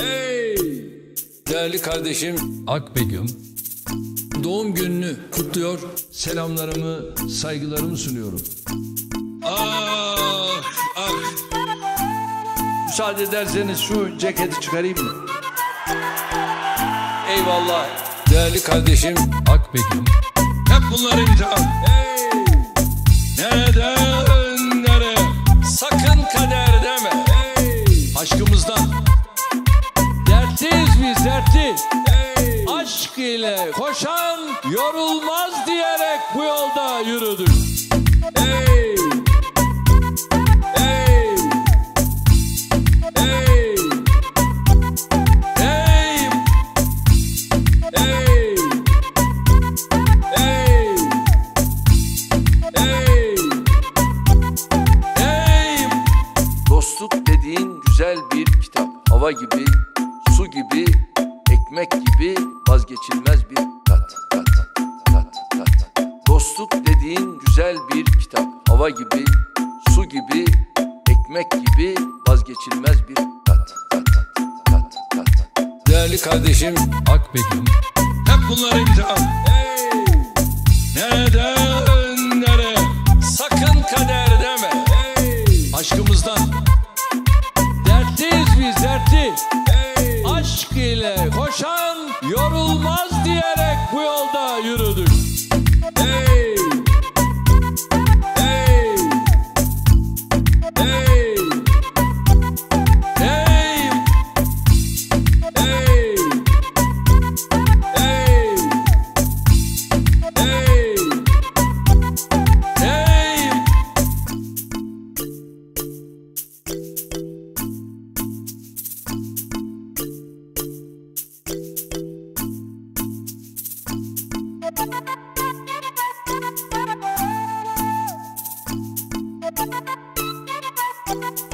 Hey! Değerli kardeşim Akbegüm doğum gününü kutluyor. Selamlarımı, saygılarımı sunuyorum. Ah! Ah! Müsaade ederseniz şu ceketi çıkarayım mı? Eyvallah. Değerli kardeşim Akbegüm. Hep bunları imtihan. Hey! Neden nereye? Sakın kader deme. Hey! Aşkımızdan. Dertliyiz biz, dertli. Hey! Aşk ile koşan yorulmaz diyerek bu yolda yürüdük. Hey! Hey! Hey! Hey! Hey! Dostluk dediğin güzel bir kitap. Hava gibi, su gibi, ekmek gibi vazgeçilmez bir tat. Dostluk dediğin güzel bir kitap. Hava gibi, su gibi, ekmek gibi vazgeçilmez bir tat. Değerli kardeşim Akbegüm. Hep bunları imtihan. Hey! Neden nereye? Sakın kader deme. Hey! Aşkımızdan. Hey! Aşk ile koşan yorulmaz diyerek bu yolda yürüdük. Hey! Hey! Hey! Hey! Hey! Hey! Hey!